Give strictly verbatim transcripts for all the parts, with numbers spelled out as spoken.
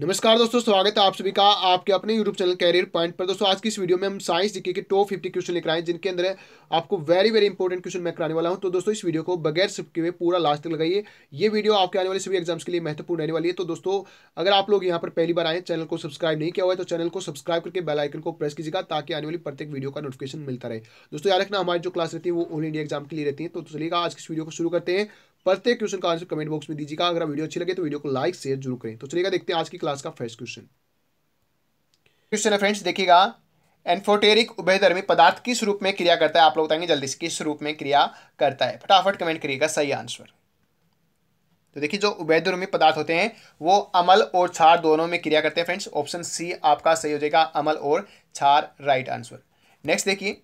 नमस्कार दोस्तों, स्वागत है आप सभी का आपके अपने यूट्यूब चैनल कैरियर पॉइंट पर। दोस्तों आज की इस वीडियो में हम साइंस जीके के टॉप फिफ्टी क्वेश्चन लेकर आए हैं, जिनके अंदर आपको वेरी वेरी इंपॉर्टेंट क्वेश्चन मैं कराने वाला हूं। तो दोस्तों इस वीडियो को बगैर स्किप किए पूरा लास्ट तक लगाइए। ये वीडियो आपके आने वाले सभी एग्जाम्स के लिए महत्वपूर्ण रहने वाली है। तो दोस्तों अगर आप लोग यहाँ पर पहली बार आए, चैनल को सब्सक्राइब नहीं किया हुआ है तो चैनल को सब्सक्राइब करके बेल आइकन को प्रेस कीजिएगा, ताकि आने वाली प्रत्येक वीडियो का नोटिफिकेशन मिलता रहे। दोस्तों याद रखना हमारी जो क्लास रहती है वो ऑल इंडिया एग्जाम के लिए रहती है। तो चलिएगा आज इस वीडियो को शुरू करते हैं। प्रत्येक क्वेश्चन का आंसर कमेंट बॉक्स में दीजिएगा। अगर वीडियो अच्छी लगे तो वीडियो को लाइक शेयर जरूर करें। तो चलिएगा देखते हैं आज की क्लास का फर्स्ट क्वेश्चन। क्वेश्चन है फ्रेंड्स, देखिएगा एन्फोटेरिक उभयधर्मी पदार्थ किस रूप में क्रिया करता है? आप लोग बताएंगे जल्दी से किस रूप में क्रिया करता है, फटाफट कमेंट करिएगा सही आंसर। तो देखिए जो उभयधर्मी पदार्थ होते हैं वो अम्ल और क्षार दोनों में क्रिया करते हैं फ्रेंड्स। ऑप्शन सी आपका सही हो जाएगा, अम्ल और क्षार राइट आंसर। नेक्स्ट देखिए,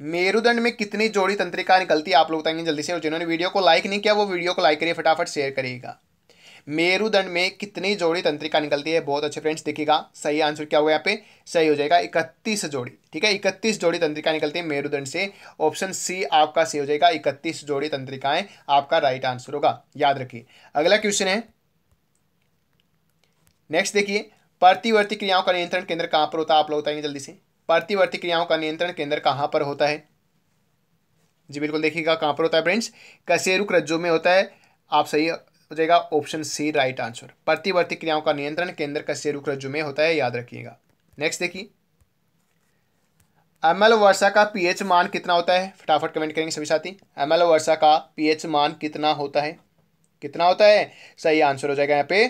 मेरुदंड में कितनी जोड़ी तंत्रिका निकलती है? आप लोग बताएंगे जल्दी से, और जिन्होंने वीडियो को लाइक नहीं किया वो वीडियो को लाइक करिए, फटाफट शेयर करिएगा। मेरुदंड में कितनी जोड़ी तंत्रिका निकलती है? बहुत अच्छे फ्रेंड्स, देखिएगा सही आंसर क्या हुआ यहाँ पे, सही हो जाएगा इकतीस जोड़ी। ठीक है, इकतीस जोड़ी तंत्रिका निकलती है मेरुदंड से। ऑप्शन सी आपका सही हो जाएगा, इकतीस जोड़ी तंत्रिकाएं आपका राइट आंसर होगा, याद रखिए। अगला क्वेश्चन है नेक्स्ट, देखिए प्रतिवर्ती क्रियाओं का नियंत्रण केंद्र कहाँ पर होता है? आप लोग बताएंगे जल्दी से, प्रतिवर्ती क्रियाओं का नियंत्रण केंद्र कहाँ पर होता है? जी बिल्कुल, देखिएगा कहाँ पर होता है फ्रेंड्स, कशेरुक रज्जु में होता है। आप सही हो जाएगा ऑप्शन सी राइट आंसर। प्रतिवर्ती क्रियाओं का नियंत्रण केंद्र कशेरुक रज्जु में होता है, याद रखिएगा। नेक्स्ट देखिए, अम्ल वर्षा का पीएच मान कितना होता है? फटाफट कमेंट करेंगे सभी साथी, अम्ल वर्षा का पीएच मान कितना होता है? कितना होता है? सही आंसर हो जाएगा यहाँ पे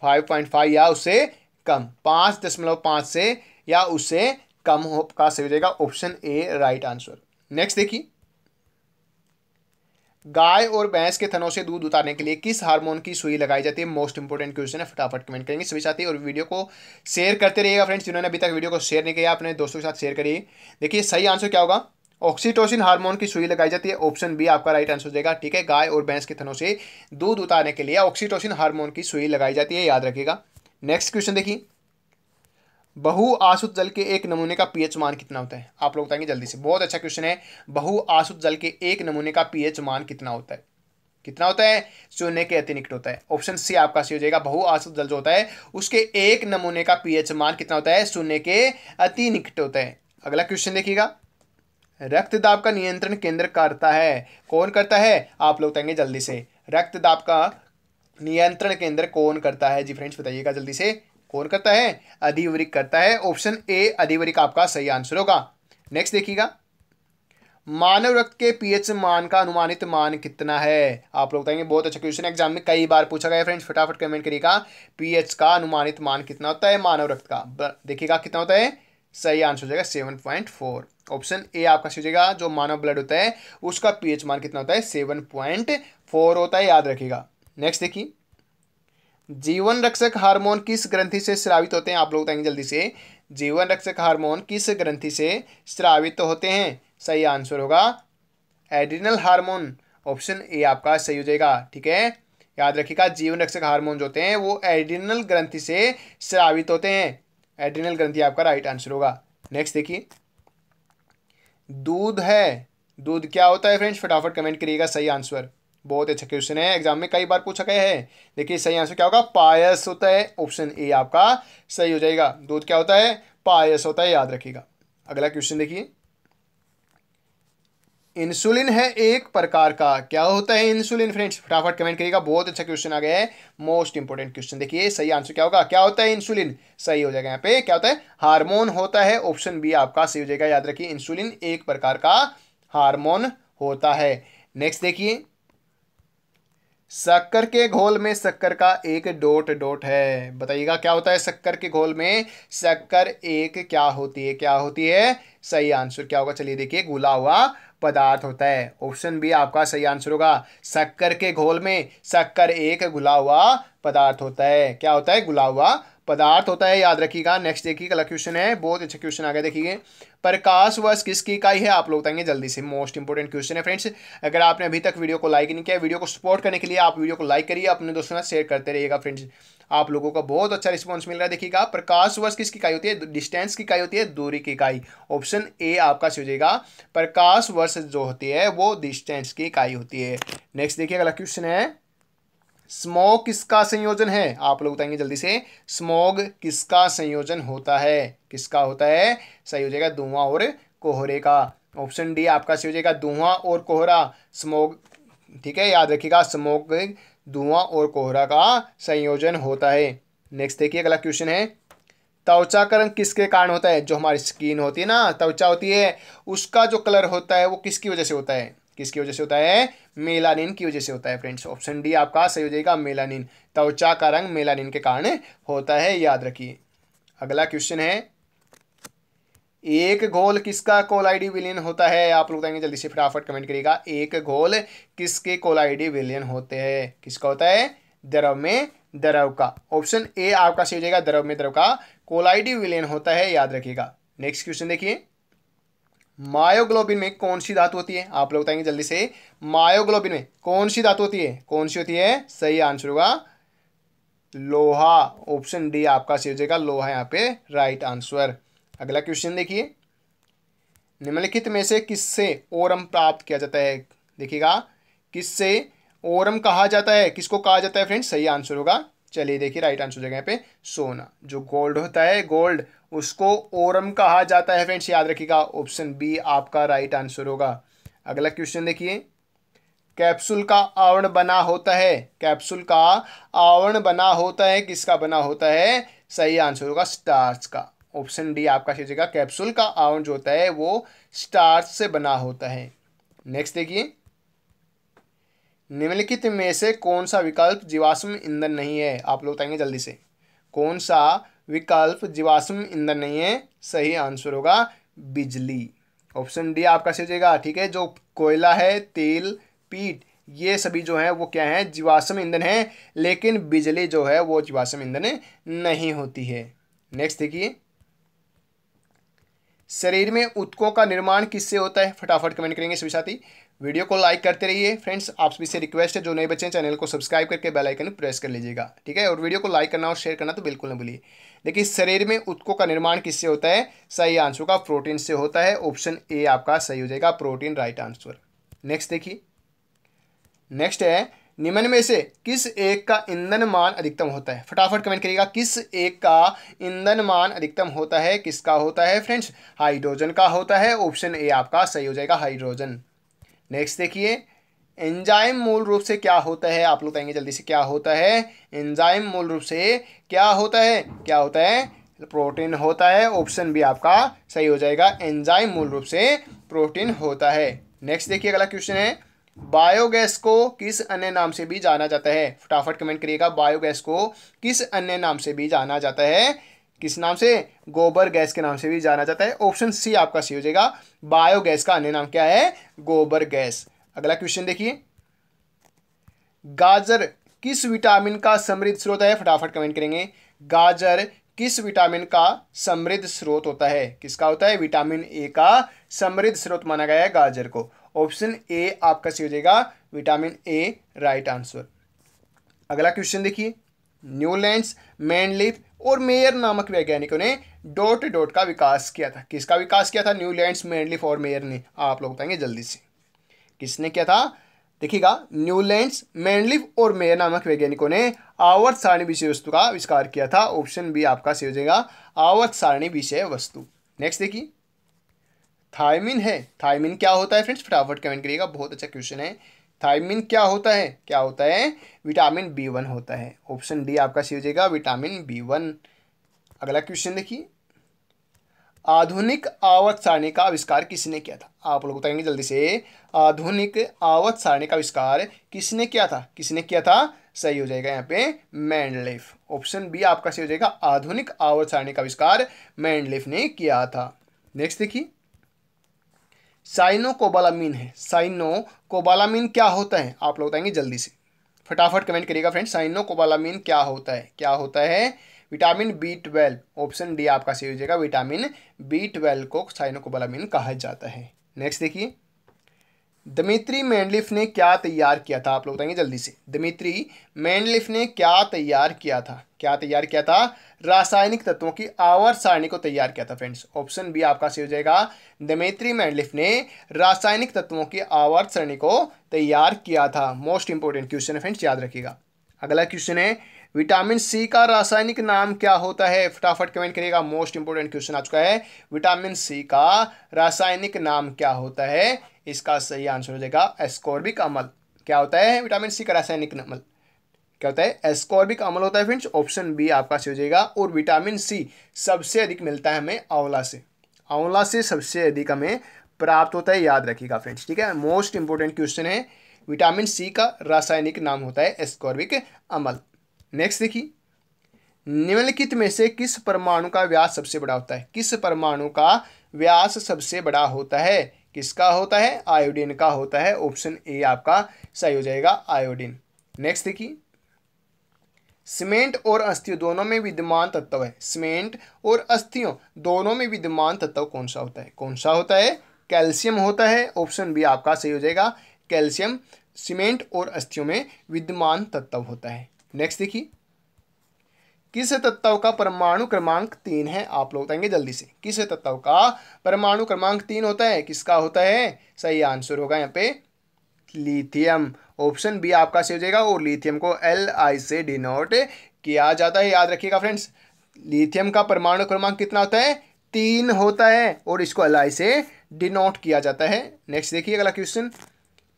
फाइव पॉइंट फाइव या उससे कम, पाँच दशमलव पाँच से या उससे कम हो का सही हो जाएगा option A right answer. Next देखिए, गाय और भैंस के थनों से दूध उतारने के लिए किस हार्मोन की सुई लगाई जाती है? मोस्ट इंपोर्टेंट क्वेश्चन है, फटाफट कमेंट करेंगे सभी साथी, और वीडियो को शेयर करते रहिएगा फ्रेंड्स। जिन्होंने अभी तक वीडियो को शेयर नहीं किया अपने दोस्तों के साथ शेयर करिए। देखिए सही आंसर क्या होगा, ऑक्सीटोसिन हार्मोन की सुई लगाई जाती है, ऑप्शन बी आपका राइट आंसर हो जाएगा। ठीक है, गाय और भैंस के थनों से दूध उतारने के लिए ऑक्सीटोसिन हार्मोन की सुई लगाई जाती है, याद रखिएगा। नेक्स्ट क्वेश्चन देखिए, बहुआसुत जल के एक नमूने का पीएच मान कितना होता है? आप लोग बताएंगे जल्दी से, बहुत अच्छा क्वेश्चन है। बहुआसुत जल के एक नमूने का पीएच मान कितना होता है? कितना होता है? शून्य के अतिरिक्त होता है, ऑप्शन सी आपका सही हो जाएगा। बहुआसुत जल जो होता है उसके एक नमूने का पीएच मान कितना होता है? शून्य के अतिरिक्त होता है। अगला क्वेश्चन देखिएगा, रक्तदाब का नियंत्रण केंद्र करता है कौन करता है? आप लोग बताएंगे जल्दी से, रक्तदाब का नियंत्रण केंद्र कौन करता है? जी फ्रेंड्स बताइएगा जल्दी से, कौन करता है? अधिवृक्क करता है, ऑप्शन ए अधिवृक्क आपका सही आंसर होगा। नेक्स्ट देखिएगा, मानव रक्त के पीएच मान का अनुमानित मान कितना है? आप लोग बताएंगे, बहुत अच्छा क्वेश्चन, एग्जाम में कई बार पूछा गया फ्रेंड्स, फटाफट कमेंट करिएगा पीएच का अनुमानित मान कितना होता है मानव रक्त का? देखिएगा कितना होता है, सही आंसर हो जाएगा seven point four, option A आपका सही हो जाएगा। जो मानव ब्लड होता है उसका पीएच मान कितना होता है? सेवन पॉइंट फोर होता है, याद रखिएगा। नेक्स्ट देखिए, जीवन रक्षक हार्मोन किस ग्रंथि से स्रावित होते हैं? आप लोग बताएंगे जल्दी से, जीवन रक्षक हार्मोन किस ग्रंथि से स्रावित होते हैं? सही आंसर होगा एड्रिनल हार्मोन, ऑप्शन ए आपका सही हो जाएगा। ठीक है, याद रखिएगा जीवन रक्षक हार्मोन जो होते हैं वो एड्रिनल ग्रंथि से स्रावित होते हैं, एड्रिनल ग्रंथि आपका राइट आंसर होगा। नेक्स्ट देखिए, दूध है, दूध क्या होता है फ्रेंड्स? फटाफट कमेंट करिएगा सही आंसर, बहुत अच्छा क्वेश्चन है, एग्जाम में कई बार पूछा गया है। देखिए सही आंसर क्या होगा, पायस होता है, ऑप्शन ए आपका सही हो जाएगा। दूध क्या होता है? पायस होता है, याद रखिएगा। अगला क्वेश्चन देखिए, इंसुलिन है एक प्रकार का, क्या होता है इंसुलिन फ्रेंड्स? फटाफट कमेंट करिएगा, बहुत अच्छा क्वेश्चन आ गया है, मोस्ट इंपोर्टेंट क्वेश्चन। देखिए सही आंसर क्या होगा, क्या होता है इंसुलिन? सही हो जाएगा यहाँ पे, क्या होता है? हार्मोन होता है, ऑप्शन बी आपका सही हो जाएगा, याद रखिए इंसुलिन एक प्रकार का हार्मोन होता है। नेक्स्ट देखिए, शक्कर के घोल में शक्कर का एक डॉट डॉट है, बताइएगा क्या होता है? शक्कर के घोल में शक्कर एक क्या होती है? क्या होती है? सही आंसर क्या होगा? चलिए देखिए, घुला हुआ पदार्थ होता है, ऑप्शन बी आपका सही आंसर होगा। शक्कर के घोल में शक्कर एक घुला हुआ पदार्थ होता है, क्या होता है? घुला हुआ पदार्थ होता है, याद रखिएगा। नेक्स्ट देखिए, अगला क्वेश्चन है, बहुत अच्छा क्वेश्चन आ गया, देखिए प्रकाश वर्ष किसकी इकाई है? आप लोग बताएंगे जल्दी से, मोस्ट इंपोर्टेंट क्वेश्चन है फ्रेंड्स। अगर आपने अभी तक वीडियो को लाइक नहीं किया, वीडियो को सपोर्ट करने के लिए आप वीडियो को लाइक करिए, अपने दोस्तों के साथ शेयर करते रहिएगा फ्रेंड्स। आप लोगों का बहुत अच्छा रिस्पॉन्स मिल रहा है, देखिएगा प्रकाश वर्ष किसकी इकाई होती है? डिस्टेंस की इकाई होती है, दूरी की इकाई, ऑप्शन ए आपका सही हो जाएगा। प्रकाश वर्ष जो होती है वो डिस्टेंस की इकाई होती है। नेक्स्ट देखिए, अगला क्वेश्चन है, स्मॉग किसका संयोजन है? आप लोग बताएंगे जल्दी से, स्मॉग किसका संयोजन होता है? किसका होता है? सही हो जाएगा धुआं और कोहरे का। ऑप्शन डी आपका सही हो जाएगा, धुआं और कोहरा। स्मॉग, ठीक है, याद रखिएगा, स्मॉग धुआं और कोहरा का संयोजन होता है। नेक्स्ट देखिए अगला क्वेश्चन है, त्वचा का रंग किसके कारण होता है? जो हमारी स्किन होती है ना, त्वचा होती है, उसका जो कलर होता है वो किसकी वजह से होता है? किसकी वजह से होता है? मेलानिन की वजह से होता है फ्रेंड्स। ऑप्शन डी आपका सही हो जाएगा, मेलानिन। त्वचा का रंग मेलानिन के कारण होता है, याद रखिए। अगला क्वेश्चन है, एक घोल किसका कोलाइडी विलयन होता है? आप लोग बताएंगे जल्दी से, फटाफट कमेंट करिएगा। एक घोल किसके कोलाइडी विलयन होते हैं? किसका होता है? द्रव में द्रव का। ऑप्शन ए आपका सही हो जाएगा, द्रव में द्रव का कोलाइडी विलयन होता है, याद रखिएगा। नेक्स्ट क्वेश्चन देखिए, मायोग्लोबिन में कौन सी धातु होती है? आप लोग बताएंगे जल्दी से, मायोग्लोबिन में कौन सी धातु होती है? कौन सी होती है? सही आंसर होगा लोहा। ऑप्शन डी आपका सही हो जाएगा, लोहा यहाँ पे राइट आंसर। अगला क्वेश्चन देखिए, निम्नलिखित में से किससे ओरम प्राप्त किया जाता है? देखिएगा, किससे ओरम कहा जाता है? किसको कहा जाता है फ्रेंड्स? सही आंसर होगा, चलिए देखिए राइट आंसर जगह पे सोना, जो गोल्ड होता है, गोल्ड, उसको ओरम कहा जाता है फ्रेंड्स, याद रखिएगा। ऑप्शन बी आपका राइट आंसर होगा। अगला क्वेश्चन देखिए, कैप्सूल का आवरण बना होता है, कैप्सूल का आवरण बना होता है, किसका बना होता है? सही आंसर होगा स्टार्च का। ऑप्शन डी आपका सही जगह, कैप्सूल का आवरण जो होता है वो स्टार्च से बना होता है। नेक्स्ट देखिए, निम्नलिखित में से कौन सा विकल्प जीवाश्म ईंधन नहीं है? आप लोग बताएंगे जल्दी से, कौन सा विकल्प जीवाश्म ईंधन नहीं है? सही आंसर होगा बिजली। ऑप्शन डी आपका सही हो जाएगा, ठीक है, जो कोयला है, तेल, पीट, ये सभी जो है वो क्या है? जीवाश्म ईंधन है, लेकिन बिजली जो है वो जीवाश्म ईंधन नहीं होती है। नेक्स्ट देखिए, शरीर में ऊतकों का निर्माण किससे होता है? फटाफट कमेंट करेंगे सभी साथी। वीडियो को लाइक करते रहिए फ्रेंड्स। आप सभी से रिक्वेस्ट है, जो नए बच्चे हैं चैनल को सब्सक्राइब करके बेल आइकन प्रेस कर लीजिएगा, ठीक है, और वीडियो को लाइक करना और शेयर करना तो बिल्कुल ना भूलिए। देखिए, शरीर में ऊतकों का निर्माण किससे होता है? सही आंसर का प्रोटीन से होता है। ऑप्शन ए आपका सही हो जाएगा, प्रोटीन राइट आंसर। नेक्स्ट देखिए, नेक्स्ट है, निम्न में से किस एक का ईंधन मान अधिकतम होता है? फटाफट कमेंट करिएगा, किस एक का ईंधन मान अधिकतम होता है? किसका होता है फ्रेंड्स? हाइड्रोजन का होता है। ऑप्शन ए आपका सही हो जाएगा, हाइड्रोजन। नेक्स्ट देखिए, एंजाइम मूल रूप से क्या होता है? आप लोग बताएंगे जल्दी से, क्या होता है? एंजाइम मूल रूप से क्या होता है? क्या होता है? प्रोटीन होता है। ऑप्शन बी आपका सही हो जाएगा, एंजाइम मूल रूप से प्रोटीन होता है। नेक्स्ट देखिए अगला क्वेश्चन है, बायोगैस को किस अन्य नाम से भी जाना जाता है? फटाफट कमेंट करिएगा, बायोगैस को किस अन्य नाम से भी जाना जाता है? किस नाम से? गोबर गैस के नाम से भी जाना जाता है। ऑप्शन सी आपका सही हो जाएगा, बायोगैस का अन्य नाम क्या है? गोबर गैस। अगला क्वेश्चन देखिए, गाजर किस विटामिन का समृद्ध स्रोत है? फटाफट कमेंट करेंगे, गाजर किस विटामिन का समृद्ध स्रोत होता है? किसका होता है? विटामिन ए का समृद्ध स्रोत माना गया है गाजर को। ऑप्शन ए आपका सही हो जाएगा, विटामिन ए राइट आंसर। अगला क्वेश्चन देखिए, न्यूलैंड्स, मैनलिफ और मेयर नामक वैज्ञानिकों ने डॉट डॉट का विकास किया था। किसका विकास किया था? न्यूलैंड्स, मैनलिफ और मेयर ने। आप लोग बताएंगे जल्दी से, किसने किया था? देखिएगा, न्यूलैंड्स, मैनलिफ और मेयर नामक वैज्ञानिकों ने आवर्त सारणी विषय वस्तु का आविष्कार किया था। ऑप्शन बी आपका सही हो जाएगा, आवर्त सारणी विषय वस्तु। नेक्स्ट देखिए, थायमिन है, थायमिन क्या होता है फ्रेंड्स? फटाफट कमेंट करिएगा, बहुत अच्छा क्वेश्चन है। थायमिन क्या होता है? क्या होता है? विटामिन बी वन होता है। ऑप्शन डी आपका सही हो जाएगा, विटामिन बी वन। अगला क्वेश्चन देखिए, आधुनिक आवर्त सारणी का आविष्कार किसने किया था? आप लोग बताएंगे जल्दी से, आधुनिक आवर्त सारणी का आविष्कार किसने किया था? किसने किया था? सही हो जाएगा यहाँ पे मैंडलिफ। ऑप्शन बी आपका सही हो जाएगा, आधुनिक आवर्त सारणी का आविष्कार मैंडलिफ ने किया था। नेक्स्ट देखिए, साइनोकोबालामीन है, साइनोकोबालामीन क्या होता है? आप लोग बताएंगे जल्दी से, फटाफट कमेंट करिएगा फ्रेंड्स, साइनोकोबालामीन क्या होता है? क्या होता है? Vitamin B twelve. Option D आपका सही हो जाएगा, विटामिन बी ट्वेल्व को साइनोकोबालामीन कहा जाता है। नेक्स्ट देखिए, दिमित्री मेंडलिफ ने क्या तैयार किया था? आप लोग बताएंगे जल्दी से, दिमित्री मेंडलिफ ने क्या तैयार किया था? क्या तैयार किया था? रासायनिक तत्वों की आवर्त सारणी को तैयार किया था फ्रेंड्स। ऑप्शन बी आपका सही हो जाएगा, दिमित्री मेंडलिफ ने रासायनिक तत्वों की आवर्त सारणी को तैयार किया था। मोस्ट इंपोर्टेंट क्वेश्चन है फ्रेंड्स, याद रखिएगा। अगला क्वेश्चन है विटामिन सी का रासायनिक नाम क्या होता है। फटाफट कमेंट करिएगा, मोस्ट इंपोर्टेंट क्वेश्चन आ चुका है। विटामिन सी का रासायनिक नाम क्या होता है। इसका सही आंसर हो जाएगा एस्कॉर्बिक अम्ल। क्या होता है विटामिन सी का रासायनिक अम्ल, क्या होता है एस्कॉर्बिक अम्ल होता है फ्रेंड्स। ऑप्शन बी आपका सही हो जाएगा। और विटामिन सी सबसे अधिक मिलता है हमें आंवला से, आंवला से सबसे अधिक हमें प्राप्त होता है, याद रखिएगा फ्रेंड्स, ठीक है। मोस्ट इंपोर्टेंट क्वेश्चन है, विटामिन सी का रासायनिक नाम होता है एस्कॉर्बिक अम्ल। नेक्स्ट देखिए, निम्नलिखित में से किस परमाणु का व्यास सबसे बड़ा होता है। किस परमाणु का व्यास सबसे बड़ा होता है, किसका होता है, आयोडीन का होता है। ऑप्शन ए आपका सही हो जाएगा, आयोडीन। नेक्स्ट देखिए, सीमेंट और अस्थियों दोनों में विद्यमान तत्व है। सीमेंट और अस्थियों दोनों में विद्यमान तत्व कौन सा होता है, कौन सा होता है, कैल्शियम होता है। ऑप्शन बी आपका सही हो जाएगा, कैल्शियम सीमेंट और अस्थियों में विद्यमान तत्व होता है। नेक्स्ट देखिए, किस तत्व का परमाणु क्रमांक तीन है, आप लोग बताएंगे जल्दी से। किस तत्व का परमाणु क्रमांक तीन होता है, किसका होता है, सही आंसर होगा यहाँ पे लिथियम। ऑप्शन बी आपका सही हो जाएगा। और लिथियम को एल आई से डिनोट किया जाता है, याद रखिएगा फ्रेंड्स। लिथियम का परमाणु क्रमांक कितना होता है, तीन होता है, और इसको एल आई से डिनोट किया जाता है। नेक्स्ट देखिए, अगला क्वेश्चन,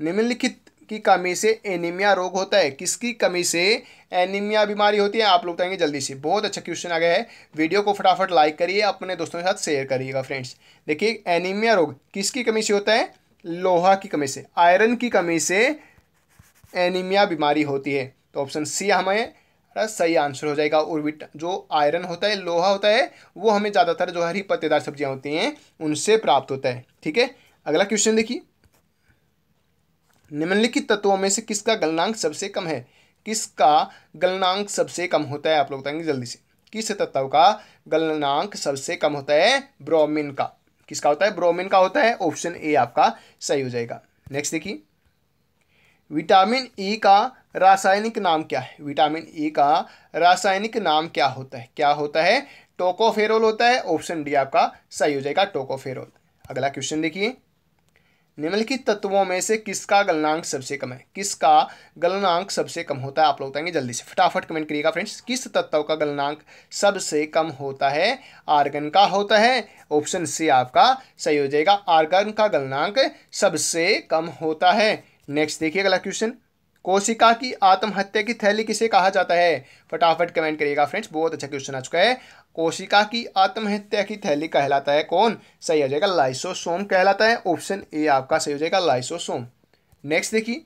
निम्नलिखित की कमी से एनीमिया रोग होता है। किसकी कमी से एनीमिया बीमारी होती है, आप लोग बताएंगे जल्दी से। बहुत अच्छा क्वेश्चन आ गया है, वीडियो को फटाफट लाइक करिए, अपने दोस्तों के साथ शेयर करिएगा फ्रेंड्स। देखिए, एनीमिया रोग किसकी कमी से होता है, लोहा की कमी से, आयरन की कमी से एनीमिया बीमारी होती है। तो ऑप्शन सी हमें सही आंसर हो जाएगा। और जो आयरन होता है, लोहा होता है, वो हमें ज़्यादातर जो हरी पत्तेदार सब्जियाँ होती हैं उनसे प्राप्त होता है, ठीक है। अगला क्वेश्चन देखिए, निम्नलिखित तत्वों में से किसका गलनांक सबसे कम है। किसका गलनांक सबसे कम होता है, आप लोग बताएंगे जल्दी से। किस तत्व का गलनांक सबसे कम होता है, ब्रोमीन का। किसका होता है, ब्रोमीन का होता है। ऑप्शन ए आपका सही हो जाएगा। नेक्स्ट देखिए, विटामिन ई का रासायनिक नाम क्या है। विटामिन ई का रासायनिक नाम क्या होता है, क्या होता है, टोकोफेरोल होता है। ऑप्शन डी आपका सही हो जाएगा, टोकोफेरोल। अगला क्वेश्चन देखिए, निम्नलिखित तत्वों में से किसका गलनांक सबसे कम है। किसका गलनांक सबसे कम होता है, आप लोग बताएंगे जल्दी से। फटाफट कमेंट करिएगा फ्रेंड्स, किस तत्व का गलनांक सबसे कम होता है, आर्गन का होता है। ऑप्शन सी आपका सही हो जाएगा, आर्गन का गलनांक सबसे कम होता है। नेक्स्ट देखिए, अगला क्वेश्चन, कोशिका की आत्महत्या की थैली किसे कहा जाता है। फटाफट कमेंट करिएगा फ्रेंड्स, बहुत अच्छा क्वेश्चन आ चुका है। कोशिका की आत्महत्या की थैली कहलाता है कौन, सही हो जाएगा लाइसोसोम कहलाता है। ऑप्शन ए आपका सही हो जाएगा, लाइसोसोम। नेक्स्ट देखिए,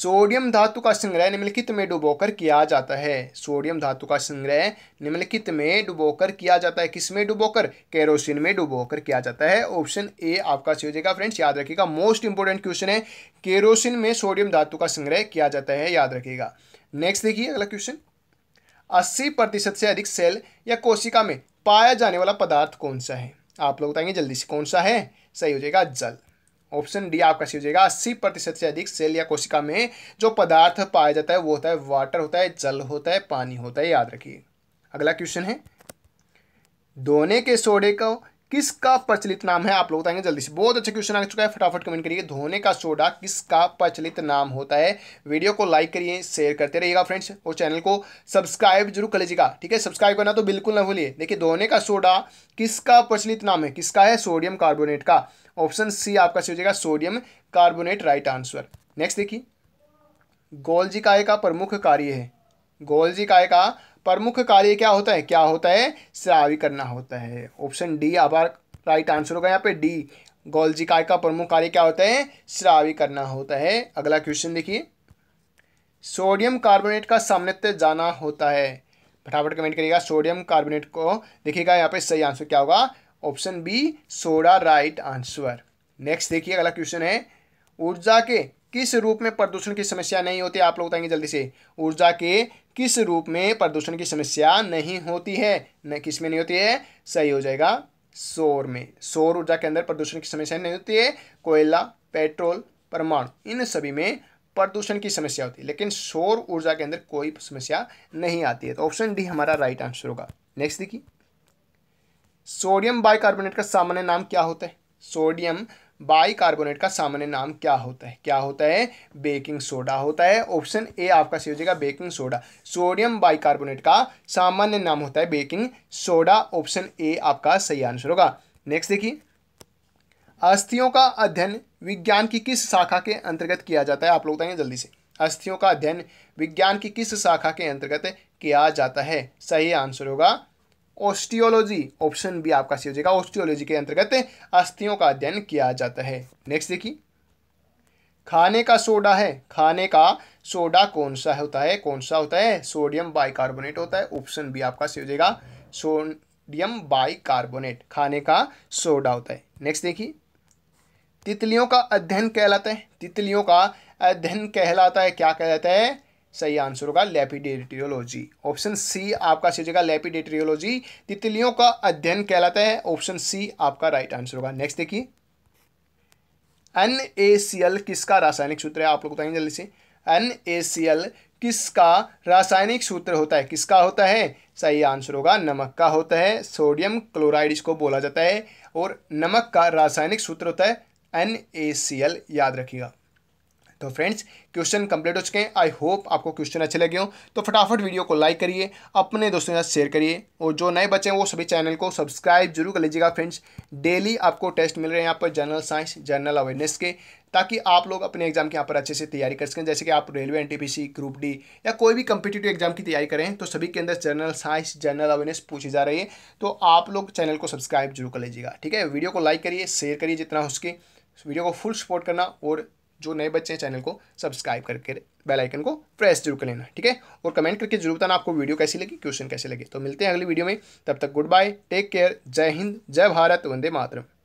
सोडियम धातु का संग्रह निम्नलिखित में डुबोकर किया जाता है। सोडियम धातु का संग्रह निम्नलिखित में डुबोकर किया जाता है। किस में डुबोकर, केरोसिन में डुबोकर किया जाता है। ऑप्शन ए आपका सही हो जाएगा फ्रेंड्स, याद रखिएगा। मोस्ट इंपोर्टेंट क्वेश्चन है, केरोसिन में सोडियम धातु का संग्रह किया जाता है, याद रखिएगा। नेक्स्ट देखिए, अगला क्वेश्चन, अस्सी प्रतिशत से अधिक सेल या कोशिका में पाया जाने वाला पदार्थ कौन सा है, आप लोग बताएंगे जल्दी से। कौन सा है, सही हो जाएगा जल। ऑप्शन डी आपका सही हो जाएगा। अस्सी प्रतिशत से अधिक सेल या कोशिका में जो पदार्थ पाया जाता है वो होता है वाटर होता है, जल होता है, पानी होता है, याद रखिए। अगला क्वेश्चन है, धोने के सोडे को किसका प्रचलित नाम है, आप लोग बताएंगे जल्दी से। बहुत अच्छा क्वेश्चन आ चुका है, फटाफट कमेंट करिए। धोने का सोडा किसका प्रचलित नाम होता है। वीडियो को लाइक करिए, शेयर करते रहिएगा फ्रेंड्स, और चैनल को सब्सक्राइब जरूर कर लीजिएगा, ठीक है। सब्सक्राइब करना तो बिल्कुल ना भूलिए। देखिए, धोने का सोडा किसका प्रचलित नाम है, किसका है, सोडियम कार्बोनेट का। ऑप्शन सी आपका सही हो जाएगा, sodium carbonate, right answer. Next देखिए, गोल्जी काय का प्रमुख कार्य है। गोल्जी काय का प्रमुख कार्य क्या होता है, क्या होता है, स्रावी करना होता है। ऑप्शन डी अब राइट आंसर होगा यहाँ पे डी। गोल्जी काय का प्रमुख कार्य क्या होता है, स्रावी करना होता है। अगला क्वेश्चन देखिए, सोडियम कार्बोनेट का सामान्यतः जाना होता है। फटाफट कमेंट करिएगा, सोडियम कार्बोनेट को देखिएगा यहाँ पे सही आंसर क्या होगा, option B soda, right answer. Next देखिए, अगला क्वेश्चन है, ऊर्जा के किस रूप में प्रदूषण की समस्या नहीं होती है, आप लोग बताएंगे जल्दी से। ऊर्जा के किस रूप में प्रदूषण की समस्या नहीं होती है, न किस में नहीं होती है, सही हो जाएगा सौर में। सौर ऊर्जा के अंदर प्रदूषण की समस्या नहीं होती है। कोयला, पेट्रोल, परमाणु, इन सभी में प्रदूषण की समस्या होती है, लेकिन सौर ऊर्जा के अंदर कोई समस्या नहीं आती है। तो ऑप्शन डी हमारा राइट आंसर होगा। नेक्स्ट देखिए, सोडियम बाइकार्बोनेट का सामान्य नाम क्या होता है। सोडियम बाइकार्बोनेट का सामान्य नाम क्या होता है? क्या होता है? बेकिंग सोडा होता है। ऑप्शन ए आपका सही हो जाएगा, बेकिंग सोडा। सोडियम बाइकार्बोनेट का सामान्य नाम होता है बेकिंग सोडा। ऑप्शन ए आपका सही आंसर होगा। नेक्स्ट देखिए, अस्थियों का अध्ययन विज्ञान की किस शाखा के अंतर्गत किया जाता है? आप लोग बताएंगे जल्दी से। अस्थियों का अध्ययन विज्ञान की किस शाखा के अंतर्गत किया जाता है? सही आंसर होगा ऑस्टियोलॉजी। ऑप्शन बी आपका सही हो जाएगा, ऑस्टियोलॉजी के अंतर्गत अस्थियों का अध्ययन किया जाता है। नेक्स्ट देखिए, खाने का सोडा है, खाने का सोडा कौन सा होता है? कौन सा होता है? सोडियम बाइकार्बोनेट होता है। ऑप्शन बी आपका सही हो जाएगा, सोडियम बाइकार्बोनेट खाने का सोडा होता है। नेक्स्ट देखिए, तितलियों का अध्ययन कहलाता है, तितलियों का अध्ययन कहलाता है क्या कहलाता है? सही आंसर होगा लेपिडेट्रियोलॉजी। ऑप्शन सी आपका सही जगह, लेपिडेट्रियोलॉजी तितलियों का अध्ययन कहलाता है। ऑप्शन सी आपका राइट आंसर होगा। नेक्स्ट देखिए, एन ए सी एल किसका रासायनिक सूत्र है? आप लोग बताएंगे जल्दी से। एन ए सी एल किसका रासायनिक सूत्र होता है? किसका होता है? सही आंसर होगा नमक का होता है। सोडियम क्लोराइड इसको बोला जाता है और नमक का रासायनिक सूत्र होता है एन ए सी एल। याद रखिएगा। तो फ्रेंड्स, क्वेश्चन कंप्लीट हो चुके हैं। आई होप आपको क्वेश्चन अच्छे लगे हों। तो फटाफट वीडियो को लाइक करिए, अपने दोस्तों के साथ शेयर करिए और जो नए बच्चे हैं वो सभी चैनल को सब्सक्राइब जरूर कर लीजिएगा। फ्रेंड्स, डेली आपको टेस्ट मिल रहे हैं यहाँ पर जनरल साइंस, जनरल अवेयरनेस के, ताकि आप लोग अपने एग्जाम के यहाँ पर अच्छे से तैयारी कर सकें। जैसे कि आप railway N T P C, group D या कोई भी कम्पिटेटिव एग्जाम की तैयारी करें तो सभी के अंदर जनरल साइंस, जनरल अवेयरनेस पूछी जा रही है। तो आप लोग चैनल को सब्सक्राइब जरूर कर लीजिएगा, ठीक है। वीडियो को लाइक करिए, शेयर करिए जितना हो सके, वीडियो को फुल सपोर्ट करना और जो नए बच्चे हैं चैनल को सब्सक्राइब करके बेल आइकन को प्रेस जरूर कर लेना, ठीक है। और कमेंट करके जरूर बताना आपको वीडियो कैसी लगी, क्वेश्चन कैसे लगे। तो मिलते हैं अगली वीडियो में, तब तक गुड बाय, टेक केयर, जय हिंद, जय भारत, वंदे मातरम।